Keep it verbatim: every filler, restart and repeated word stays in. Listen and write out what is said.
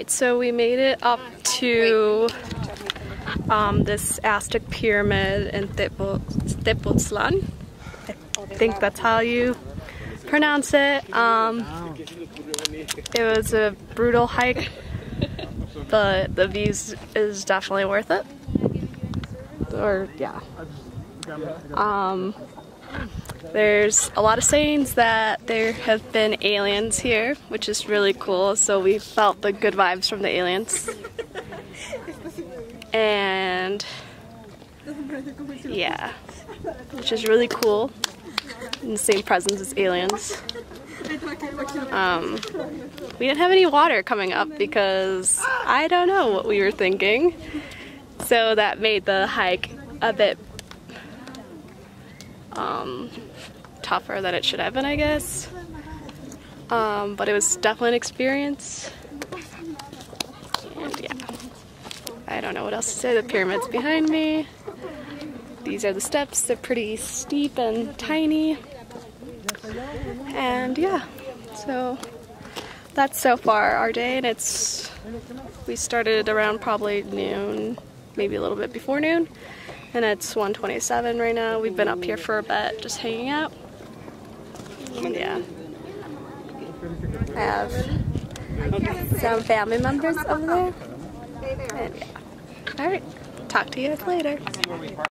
Alright, so we made it up to um, this Aztec pyramid in Tepoztlan. I think that's how you pronounce it. Um, it was a brutal hike, but the views is definitely worth it. Or, yeah. Um, There's a lot of sayings that there have been aliens here, which is really cool, so we felt the good vibes from the aliens. And yeah, which is really cool, in the same presence as aliens. Um, we didn't have any water coming up because I don't know what we were thinking, so that made the hike a bit Um, tougher than it should have been, I guess. Um, but it was definitely an experience. And yeah, I don't know what else to say. The pyramid's behind me. These are the steps. They're pretty steep and tiny. And yeah, so that's so far our day. And it's we started around probably noon, maybe a little bit before noon. And it's one twenty-seven right now. We've been up here for a bit, just hanging out. And yeah. I have some family members over there. And yeah. Alright, talk to you guys later.